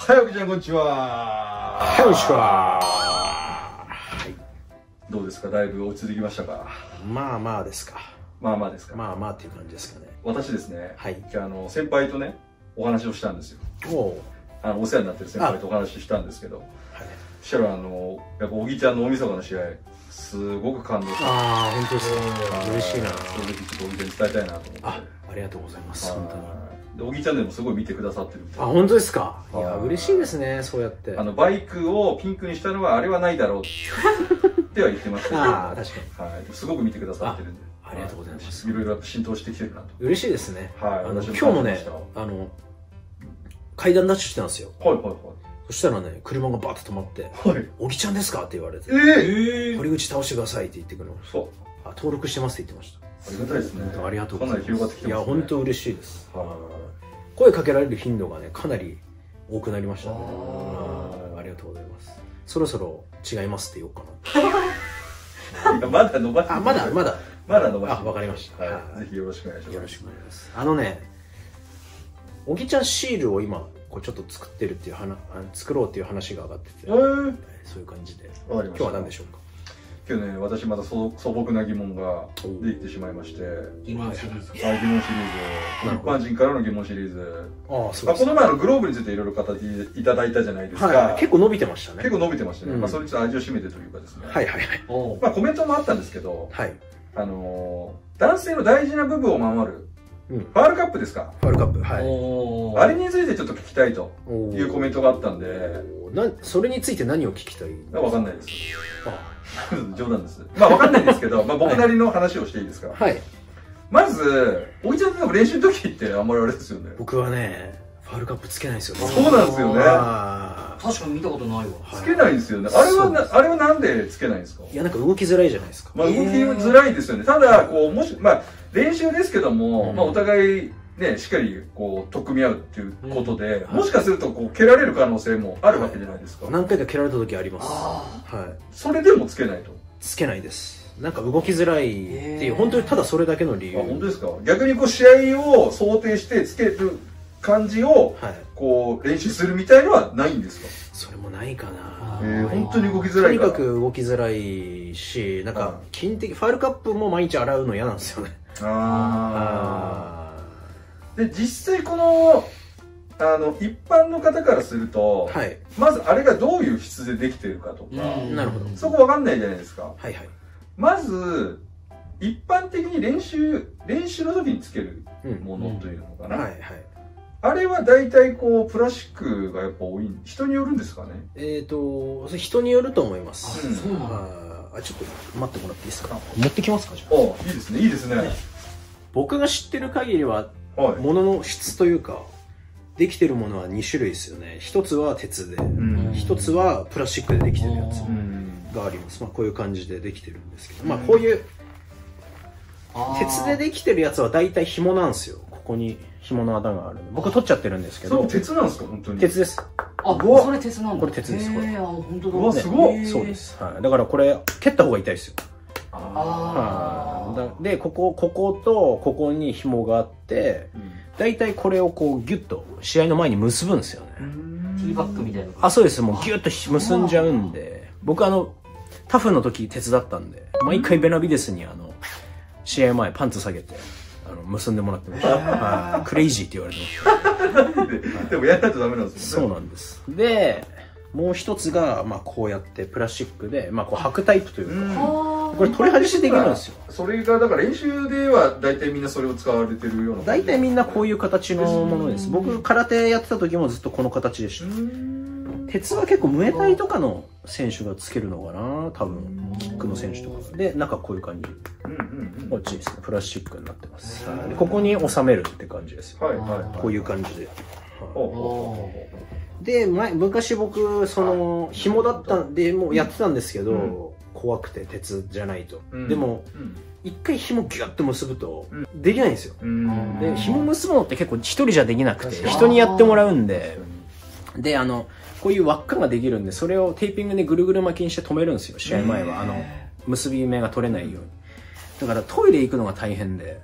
はい、おきちゃん、こんにちは。はい、こんにちは。はい。どうですか、だいぶ落ち着いてきましたか。まあまあですか。まあまあですか。まあまあっていう感じですかね。私ですね、はい、先輩とね、お話をしたんですよ。おお世話になってる先輩とお話ししたんですけど、そしたら、やっぱおぎちゃんの大晦日の試合、すごく感動した。ああ、本当ですか。嬉しいな。その時、ちょっとおぎちゃんに伝えたいなと思って。ありがとうございます。本当に。おぎちゃんでもすごい見てくださってるみたいな。あ、本当ですか。いや、嬉しいですね。そうやってバイクをピンクにしたのはあれはないだろうっては言ってましたけど、ああ、確かに、はい、すごく見てくださってるんで、ありがとうございます。いろいろ浸透してきてるなと。嬉しいですね。はい。今日もね、階段ダッシュしてたんですよ。はいはいはい。そしたらね、車がバッと止まって「おぎちゃんですか?」って言われて「堀口倒してください」って言ってくるの。そう、登録してますって言ってました。ありがたいですね。ありがとうございます。かなり広がってきてますね。いや、本当嬉しいです。声かけられる頻度がね、かなり多くなりましたね。ありがとうございます。そろそろ違いますって言おうかな。まだ伸ばして、あ、まだ伸ばして、あ、わかりました。ぜひよろしくお願いします。よろしくお願いします。おぎちゃんシールを今こうちょっと作ろうっていう話が上がってて、そういう感じで。今日は何でしょうか。今日ね、私また素朴な疑問ができてしまいまして。疑問シリーズ。疑問シリーズ。一般人からの疑問シリーズ。ああ、そうです。この前のグローブについていろいろ語っていただいたじゃないですか。結構伸びてましたね。結構伸びてましたね。まあそれちょっと味を占めてというかですね。はいはいはい。まあコメントもあったんですけど、男性の大事な部分を守るファールカップですか。ファールカップ、はい。あれについてちょっと聞きたいというコメントがあったんで、それについて何を聞きたいかわかんないです。冗談です。まあわかんないんですけど、まあ僕なりの話をしていいですか。はい。まず、おぎちゃんの練習の時ってあんまりあれですよね。僕はね、ファールカップつけないですよね。そうなんですよね。確かに見たことないわ。つけないですよね。あれはなんでつけないんですか。いや、なんか動きづらいじゃないですか。まあ動きづらいですよね。ただ、こう、もし、まあ練習ですけども、まあお互い、ね、しっかりこう取っ組み合うっていうことで、もしかするとこう蹴られる可能性もあるわけじゃないですか。何回か蹴られた時あります。はい。それでもつけないと。つけないです。なんか動きづらいっていう、本当にただそれだけの理由。あ、本当ですか。逆にこう試合を想定してつける感じをこう練習するみたいのはないんですか。それもないかな。本当に動きづらいから。とにかく動きづらいし、なんか筋的ファウルカップも毎日洗うの嫌なんですよね。ああ。で、実際この、一般の方からすると、はい、まずあれがどういう質でできてるかとか、なるほど。そこわかんないじゃないですか。はいはい。まず、一般的に練習の時につけるものというのかな。はいはい。あれは大体こう、プラスチックがやっぱ多い、人によるんですかね。人によると思います。あ、そうなんだ。ちょっと待ってもらっていいですか。持ってきますか、じゃあ。あ、いいですね、いいですね。僕が知ってる限りは、ものの質というか、できてるものは2種類ですよね。一つは鉄で、一つはプラスチックでできてるやつがあります。まあこういう感じでできてるんですけど、まあこういう鉄でできてるやつは大体紐なんですよ。ここに紐の穴がある。僕取っちゃってるんですけど。鉄なんですか、本当に。鉄です。あ、これ鉄なんだ。これ鉄です。これ。本当だ。うわ、すごい。そうです。はい。だからこれ蹴った方が痛いですよ。で、こことここに紐があって、大体これをこうギュッと試合の前に結ぶんですよね。ティーバッグみたいな。あ、そうです。もうギュッと結んじゃうんで、僕タフの時手伝ったんで、毎回ベナビデスに試合前パンツ下げて、結んでもらってました。クレイジーって言われてました。でもやらないとダメなんですよね。そうなんです。で、もう一つが、まあこうやってプラスチックで、まあこう履くタイプというか、これ取り外しできるんですよ。それがだから練習では大体みんなそれを使われてるような。大体みんなこういう形のものです。僕空手やってた時もずっとこの形でした。鉄は結構ムエタイとかの選手がつけるのかな、多分キックの選手とかで、中こういう感じ。こっちですね、プラスチックになってます。ここに収めるって感じです。こういう感じで。で、昔僕紐だったんでもうやってたんですけど、怖くて鉄じゃないと。でも一回紐ギュッと結ぶとできないんですよ。で、紐結ぶのって結構一人じゃできなくて、人にやってもらうんで、でこういう輪っかができるんで、それをテーピングでぐるぐる巻きにして止めるんですよ、試合前は。結び目が取れないように。だからトイレ行くのが大変で、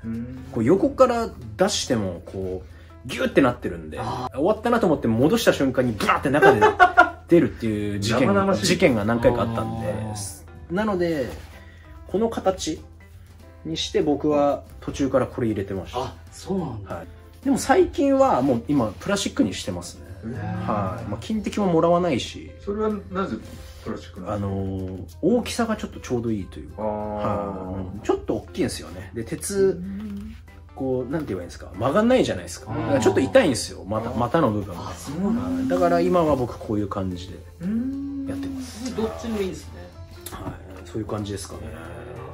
こう横から出してもこうギューってなってるんで、終わったなと思って戻した瞬間にブラーって中で出るっていう事件が何回かあったんで、なのでこの形にして僕は途中からこれ入れてました。あ、そうなんだ。はい、でも最近はもう今プラスチックにしてますね。はい、まあ、金滴ももらわないし。それはなぜプラスチックなの？大きさがちょっとちょうどいいというか、ちょっと大きいんですよね。で鉄、こうなんて言えばいいんですか、曲がんないじゃないですか。だからちょっと痛いんですよ、股の部分が。だから今は僕こういう感じでやってます。どっちもいいですね。はい、そういう感じですかね。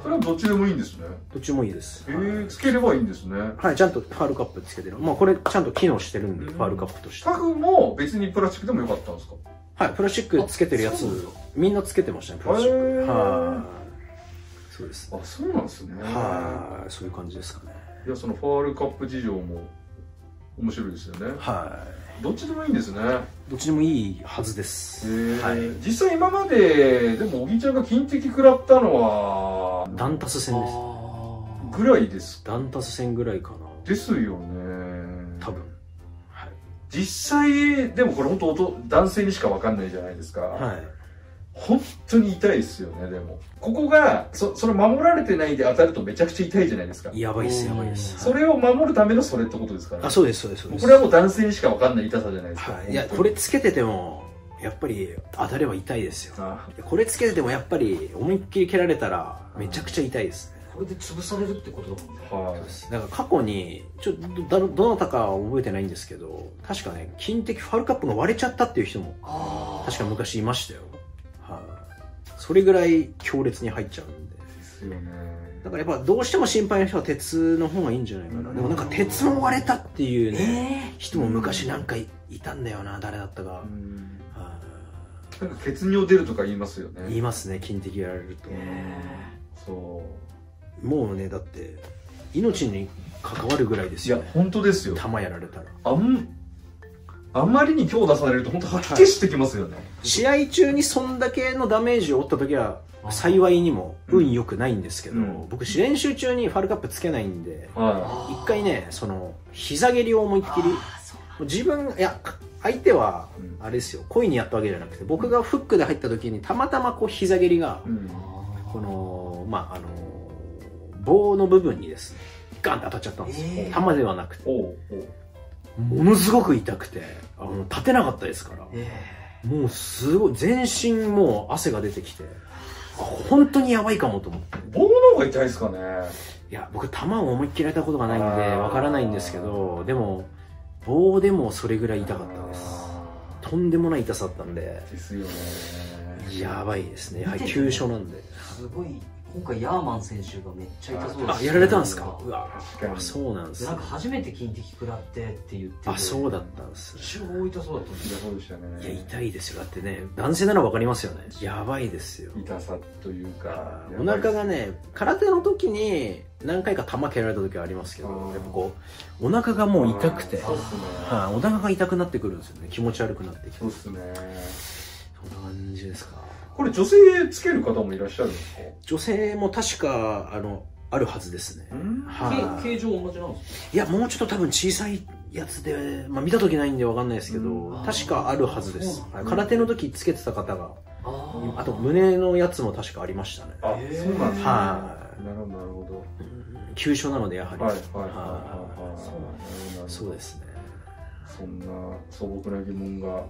それはどっちでもいいんですね。どっちもいいです。つければいいんですね。はい、ちゃんとファールカップつけてる。まあこれちゃんと機能してるんで、ファールカップとして。タフも別にプラスチックでもよかったんですか？はい、プラスチックつけてるやつみんなつけてましたね、プラスチック。はい、そうです。あ、そうなんですね。はい、そういう感じですかね。いや、そのファールカップ事情も面白いですよね。はい、どっちでもいいんですね。どっちでもいいはずです。実際今まででも小木ちゃんが金滴食らったのはダンタス戦ですぐらいです。ダンタス戦ぐらいかな。ですよね、多分。はい、実際でもこれ本当男性にしか分かんないじゃないですか。はい、本当に痛いですよね。でもここがそれ守られてないで当たるとめちゃくちゃ痛いじゃないですか。やばいです、やばいです。それを守るためのそれってことですから、ね。あ、そうです、そうです、そうです。これはもう男性にしか分かんない痛さじゃないですか。はい、いや、これつけててもやっぱり当たれば痛いですよ。これつけててもやっぱり思いっきり蹴られたらめちゃくちゃ痛いですね。これで潰されるってことだもんね。はい、そうです。だから過去にちょっとどなたかは覚えてないんですけど、確かね、金滴ファールカップが割れちゃったっていう人も確か昔いましたよ。それぐらい強烈に入っちゃうんで。ですよね。だからやっぱどうしても心配な人は鉄の方がいいんじゃないかな。でもなんか鉄も割れたっていうね、人も昔なんかいたんだよな、誰だったか。なんか血尿出るとか言いますよね。言いますね、金滴やられると。そう。もうね、だって命に関わるぐらいですよね。いや、本当ですよ。弾やられたら。あまりに強打されると本当吐き気してきますよね。試合中にそんだけのダメージを負った時は幸いにも運良くないんですけど、僕練習中にファールカップつけないんで、一回ね、その膝蹴りを思いっきり、自分、いや相手はあれですよ、故意にやったわけじゃなくて、僕がフックで入った時にたまたまこう膝蹴りが、この棒の部分にですね、ガンって当たっちゃったんですよ。球ではなくて。ものすごく痛くて、立てなかったですから、もうすごい全身もう汗が出てきて、本当にやばいかもと思って。棒の方が痛いですかね。いや、僕球を思いっきりやったことがないんでわからないんですけど、でも棒でもそれぐらい痛かったです。とんでもない痛さだったんで。ですよね、やばいですね。はい、急所なんで。すごい今回ヤーマン選手がめっちゃ痛そうです。あ、やられたんですか。うわ、そうなんです。なんか初めて金滴食らってって言って。あ、そうだったんです。超痛そうだったんです。そうでしたね。いや、痛いですよ。だってね、男性ならわかりますよね。やばいですよ、痛さというか。お腹がね、空手の時に何回か球蹴られた時はありますけど、やっぱこうお腹がもう痛くて、お腹が痛くなってくるんですよね。気持ち悪くなってきて。そうですね。そんな感じですか。これ女性つける方もいらっしゃるんですか？女性も確かあるはずですね。形状同じなんですか？いや、もうちょっと多分小さいやつで、まあ、見た時ないんでわかんないですけど、確かあるはずです。空手の時つけてた方が、あと胸のやつも確かありましたね。あ、そうなんですね。なるほど、なるほど。急所なので、やはり。そうですね。そんな素朴な疑問が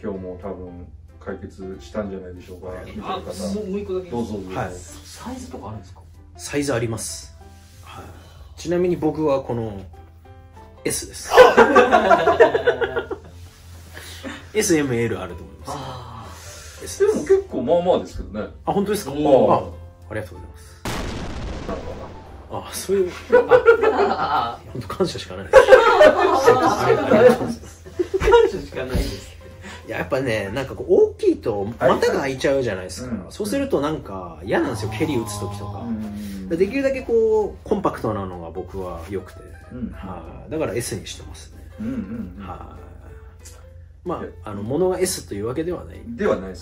今日も多分解決したんじゃないでしょうか。もう一個だけ。どうぞ。はい。サイズとかあるんですか？サイズあります。はい。ちなみに僕はこの S です。S、M、L あると思います。でも結構まあまあですけどね。あ、本当ですか？ありがとうございます。あ、そういう。本当感謝しかないです。感謝しかないです。やっぱね、なんかこう大きいと股が開いちゃうじゃないですか。そうするとなんか嫌なんですよ、蹴り打つ時とか。できるだけこうコンパクトなのが僕は良くて、だから S にしてますね。まあ物が S というわけではないか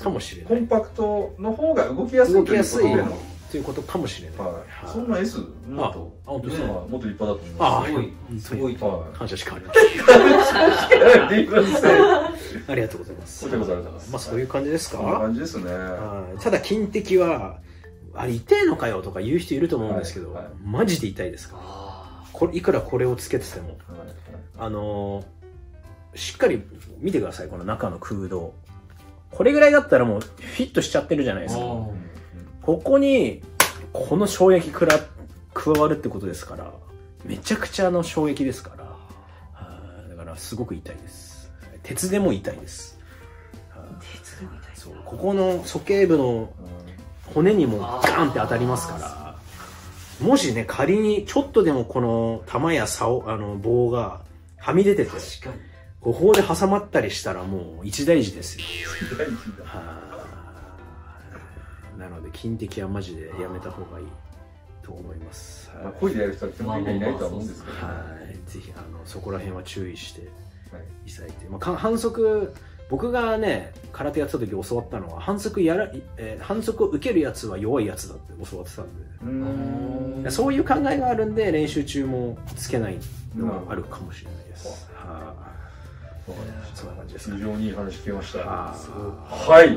もしれない。コンパクトの方が動きやすいということで。っていうことかもしれない。そんな S もっともっと立派だと思います。すごい感謝しかありません。ありがとうございます。まあそういう感じですか。感じですね。ただ金的はあれ痛いのかよとか言う人いると思うんですけど、マジで痛いですから、いくらこれをつけてても。しっかり見てください、この中の空洞。これぐらいだったらもうフィットしちゃってるじゃないですか。ここにこの衝撃加わるってことですから、めちゃくちゃの衝撃ですから、だからすごく痛いです。鉄でも痛いです。鉄でも痛い。そう、ここの鼠径部の骨にもガーンって当たりますから、もしね仮にちょっとでもこの玉や竿、棒がはみ出ててここで挟まったりしたらもう一大事ですよ。一大事だ。なので金的はマジでやめた方がいいと思います。恋でやる人は基本的にいないとは思うんですけど、ぜひそこら辺は注意していただいて、反則、僕がね空手やってた時教わったのは、反則を受けるやつは弱いやつだって教わってたんで、そういう考えがあるんで練習中もつけないのがあるかもしれないです。そんな感じです。非常にいい話聞けました。はい。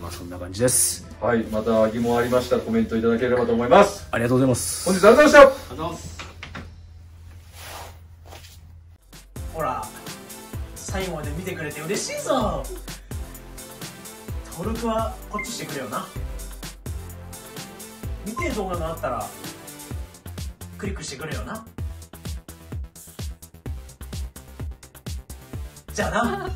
まあそんな感じです。はい。また疑問ありましたらコメントいただければと思います。ありがとうございます。本日ありがとうございました。ありがとうございます。ほら、最後まで見てくれて嬉しいぞ。登録はこっちしてくれよな。見てる動画があったらクリックしてくれよな。じゃあな。